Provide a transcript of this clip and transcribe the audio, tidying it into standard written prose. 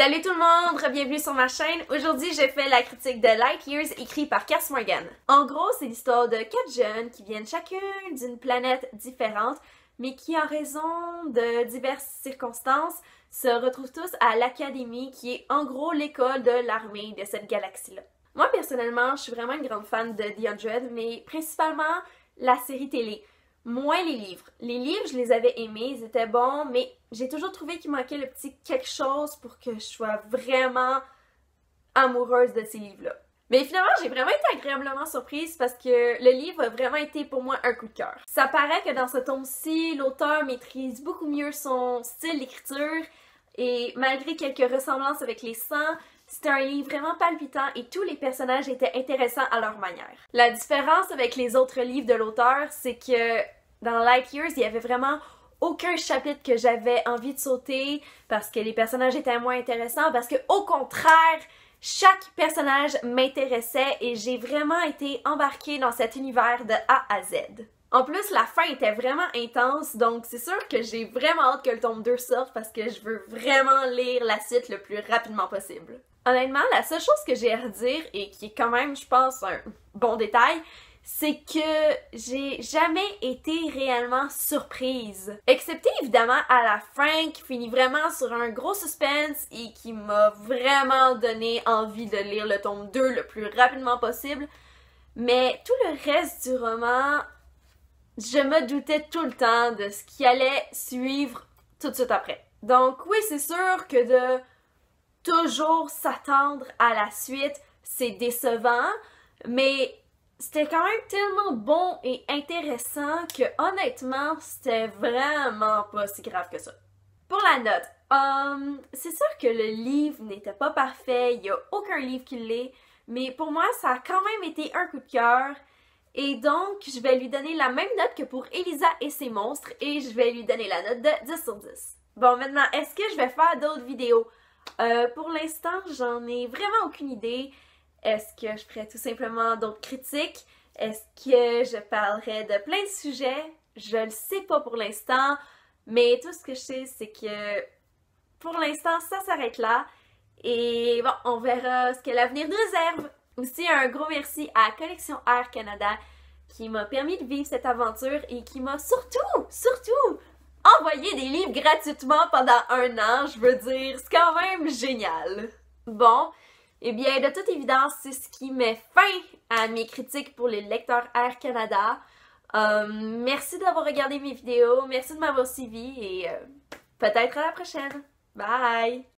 Salut tout le monde, bienvenue sur ma chaîne. Aujourd'hui, j'ai fait la critique de Light Years écrite par Kass Morgan. En gros, c'est l'histoire de 4 jeunes qui viennent chacune d'une planète différente, mais qui, en raison de diverses circonstances, se retrouvent tous à l'Académie, qui est en gros l'école de l'armée de cette galaxie-là. Moi, personnellement, je suis vraiment une grande fan de The 100, mais principalement la série télé. Moins les livres. Les livres, je les avais aimés, ils étaient bons, mais j'ai toujours trouvé qu'il manquait le petit quelque chose pour que je sois vraiment amoureuse de ces livres-là. Mais finalement, j'ai vraiment été agréablement surprise parce que le livre a vraiment été pour moi un coup de cœur. Ça paraît que dans ce tome-ci, l'auteur maîtrise beaucoup mieux son style d'écriture et malgré quelques ressemblances avec les sangs, c'était un livre vraiment palpitant et tous les personnages étaient intéressants à leur manière. La différence avec les autres livres de l'auteur, c'est que dans Light Years, il y avait vraiment aucun chapitre que j'avais envie de sauter parce que les personnages étaient moins intéressants, parce que au contraire, chaque personnage m'intéressait et j'ai vraiment été embarquée dans cet univers de A à Z. En plus, la fin était vraiment intense, donc c'est sûr que j'ai vraiment hâte que le tome 2 sorte parce que je veux vraiment lire la suite le plus rapidement possible. Honnêtement, la seule chose que j'ai à redire, et qui est quand même, je pense, un bon détail, c'est que j'ai jamais été réellement surprise. Excepté évidemment à la fin, qui finit vraiment sur un gros suspense et qui m'a vraiment donné envie de lire le tome 2 le plus rapidement possible. Mais tout le reste du roman, je me doutais tout le temps de ce qui allait suivre tout de suite après. Donc oui, c'est sûr que de toujours s'attendre à la suite, c'est décevant, mais c'était quand même tellement bon et intéressant que honnêtement, c'était vraiment pas si grave que ça. Pour la note, c'est sûr que le livre n'était pas parfait, il n'y a aucun livre qui l'est, mais pour moi, ça a quand même été un coup de cœur. Et donc, je vais lui donner la même note que pour Elisa et ses monstres et je vais lui donner la note de 10 sur 10. Bon, maintenant, est-ce que je vais faire d'autres vidéos? Pour l'instant, j'en ai vraiment aucune idée. Est-ce que je ferai tout simplement d'autres critiques? Est-ce que je parlerai de plein de sujets? Je le sais pas pour l'instant, mais tout ce que je sais, c'est que pour l'instant, ça s'arrête là. Et bon, on verra ce que l'avenir nous réserve! Aussi, un gros merci à Collection R Canada qui m'a permis de vivre cette aventure et qui m'a surtout envoyé des livres gratuitement pendant un an. Je veux dire, c'est quand même génial. Bon, eh bien, de toute évidence, c'est ce qui met fin à mes critiques pour les lecteurs R Canada. Merci d'avoir regardé mes vidéos, merci de m'avoir suivi et peut-être à la prochaine. Bye!